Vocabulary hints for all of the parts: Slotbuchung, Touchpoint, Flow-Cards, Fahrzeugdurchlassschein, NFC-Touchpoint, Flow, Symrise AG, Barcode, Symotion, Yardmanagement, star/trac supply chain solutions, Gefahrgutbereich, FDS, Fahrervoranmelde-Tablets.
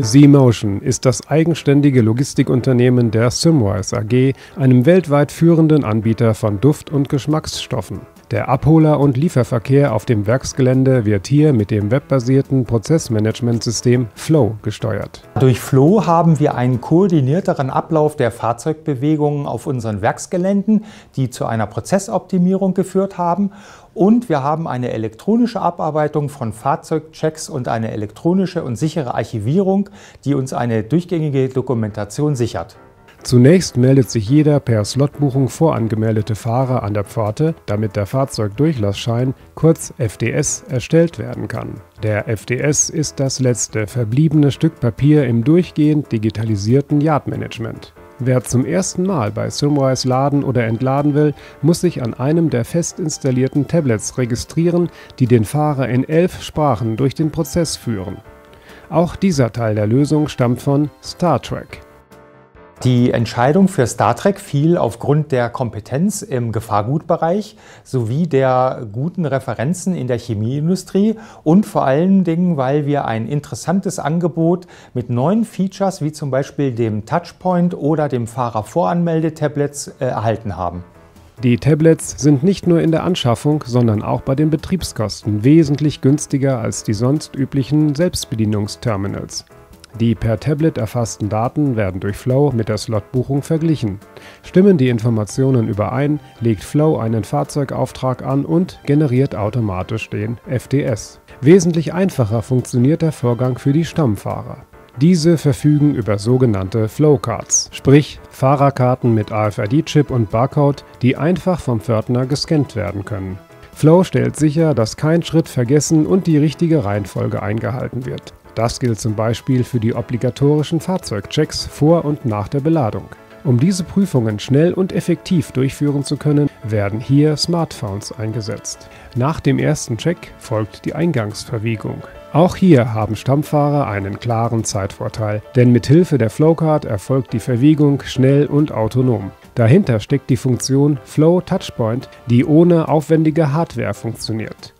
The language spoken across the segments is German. Symotion ist das eigenständige Logistikunternehmen der Symrise AG, einem weltweit führenden Anbieter von Duft- und Geschmacksstoffen. Der Abholer- und Lieferverkehr auf dem Werksgelände wird hier mit dem webbasierten Prozessmanagementsystem Flow gesteuert. Durch Flow haben wir einen koordinierteren Ablauf der Fahrzeugbewegungen auf unseren Werksgeländen, die zu einer Prozessoptimierung geführt haben. Und wir haben eine elektronische Abarbeitung von Fahrzeugchecks und eine elektronische und sichere Archivierung, die uns eine durchgängige Dokumentation sichert. Zunächst meldet sich jeder per Slotbuchung vorangemeldete Fahrer an der Pforte, damit der Fahrzeugdurchlassschein, kurz FDS, erstellt werden kann. Der FDS ist das letzte verbliebene Stück Papier im durchgehend digitalisierten Yardmanagement. Wer zum ersten Mal bei Symrise laden oder entladen will, muss sich an einem der fest installierten Tablets registrieren, die den Fahrer in 11 Sprachen durch den Prozess führen. Auch dieser Teil der Lösung stammt von star/trac. Die Entscheidung für star/trac fiel aufgrund der Kompetenz im Gefahrgutbereich sowie der guten Referenzen in der Chemieindustrie und vor allen Dingen, weil wir ein interessantes Angebot mit neuen Features wie zum Beispiel dem Touchpoint oder dem Fahrervoranmelde-Tablets erhalten haben. Die Tablets sind nicht nur in der Anschaffung, sondern auch bei den Betriebskosten wesentlich günstiger als die sonst üblichen Selbstbedienungsterminals. Die per Tablet erfassten Daten werden durch Flow mit der Slotbuchung verglichen. Stimmen die Informationen überein, legt Flow einen Fahrzeugauftrag an und generiert automatisch den FDS. Wesentlich einfacher funktioniert der Vorgang für die Stammfahrer. Diese verfügen über sogenannte Flow-Cards, sprich Fahrerkarten mit RFID-Chip und Barcode, die einfach vom Pförtner gescannt werden können. Flow stellt sicher, dass kein Schritt vergessen und die richtige Reihenfolge eingehalten wird. Das gilt zum Beispiel für die obligatorischen Fahrzeugchecks vor und nach der Beladung. Um diese Prüfungen schnell und effektiv durchführen zu können, werden hier Smartphones eingesetzt. Nach dem ersten Check folgt die Eingangsverwiegung. Auch hier haben Stammfahrer einen klaren Zeitvorteil, denn mit Hilfe der Flow-Card erfolgt die Verwiegung schnell und autonom. Dahinter steckt die Funktion Flow-Touchpoint, die ohne aufwendige Hardware funktioniert.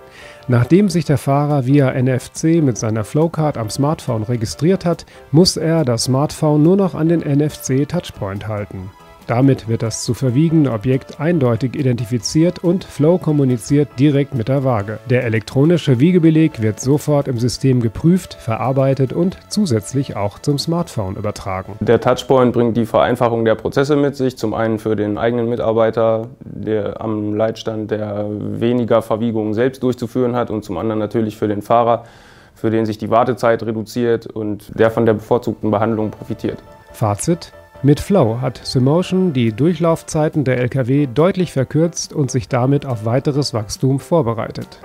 Nachdem sich der Fahrer via NFC mit seiner Flow-Card am Smartphone registriert hat, muss er das Smartphone nur noch an den NFC-Touchpoint halten. Damit wird das zu verwiegende Objekt eindeutig identifiziert und Flow kommuniziert direkt mit der Waage. Der elektronische Wiegebeleg wird sofort im System geprüft, verarbeitet und zusätzlich auch zum Smartphone übertragen. Der Touchpoint bringt die Vereinfachung der Prozesse mit sich, zum einen für den eigenen Mitarbeiter, der am Leitstand, der weniger Verwiegungen selbst durchzuführen hat, und zum anderen natürlich für den Fahrer, für den sich die Wartezeit reduziert und der von der bevorzugten Behandlung profitiert. Fazit: Mit Flow hat Symotion die Durchlaufzeiten der Lkw deutlich verkürzt und sich damit auf weiteres Wachstum vorbereitet.